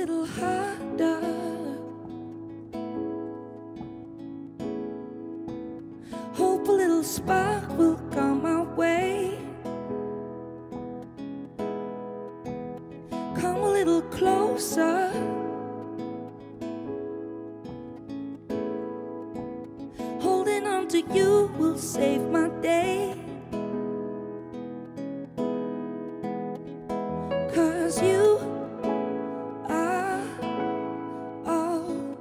little harder. Hope a little spark will come my way. Come a little closer. Holding on to you will save my day. 'Cause you are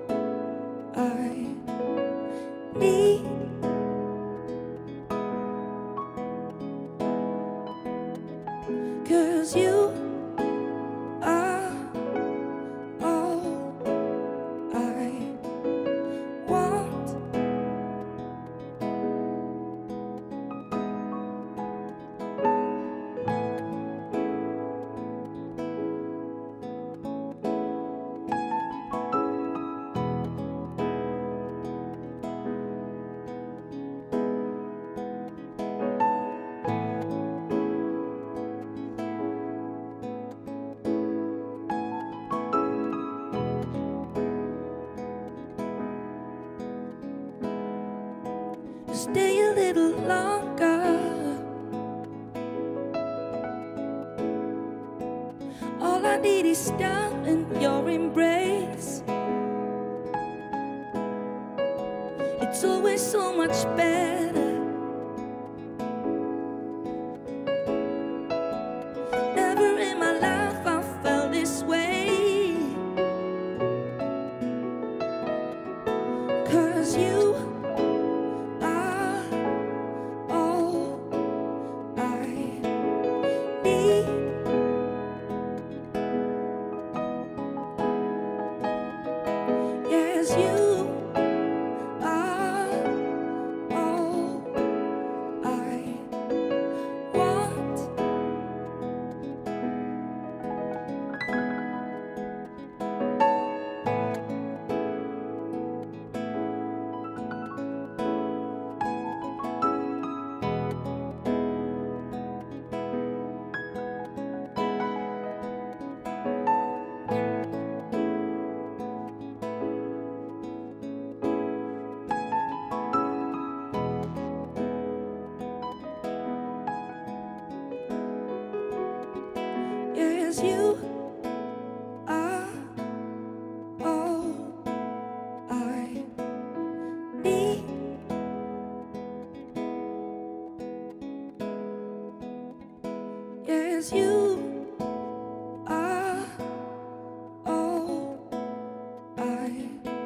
all I need. Cause you are all I stay a little longer. All I need is time and your embrace. It's always so much better. Never in my life I felt this way. 'Cause you you are all I need. 'Cause you are all I need.